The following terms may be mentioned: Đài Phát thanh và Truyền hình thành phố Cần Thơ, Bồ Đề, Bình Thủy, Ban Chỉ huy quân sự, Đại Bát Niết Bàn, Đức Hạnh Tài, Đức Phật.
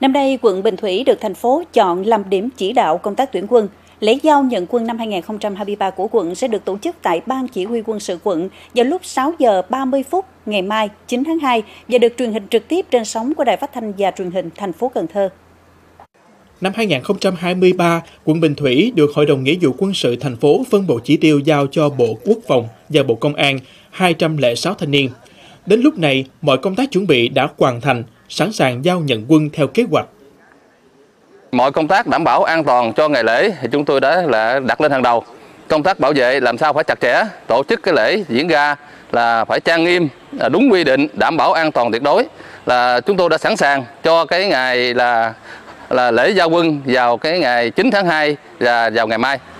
Năm nay, quận Bình Thủy được thành phố chọn làm điểm chỉ đạo công tác tuyển quân. Lễ giao nhận quân năm 2023 của quận sẽ được tổ chức tại Ban Chỉ huy Quân sự quận vào lúc 6 giờ 30 phút ngày mai 9 tháng 2 và được truyền hình trực tiếp trên sóng của Đài Phát thanh và Truyền hình thành phố Cần Thơ. Năm 2023, quận Bình Thủy được Hội đồng Nghĩa vụ Quân sự thành phố phân bổ chỉ tiêu giao cho Bộ Quốc phòng và Bộ Công an 206 thanh niên. Đến lúc này, mọi công tác chuẩn bị đã hoàn thành, sẵn sàng giao nhận quân theo kế hoạch. Mọi công tác đảm bảo an toàn cho ngày lễ thì chúng tôi đã đặt lên hàng đầu. Công tác bảo vệ làm sao phải chặt chẽ, tổ chức cái lễ diễn ra là phải trang nghiêm, đúng quy định, đảm bảo an toàn tuyệt đối. Là chúng tôi đã sẵn sàng cho cái ngày là lễ giao quân vào cái ngày 9 tháng 2 và vào ngày mai.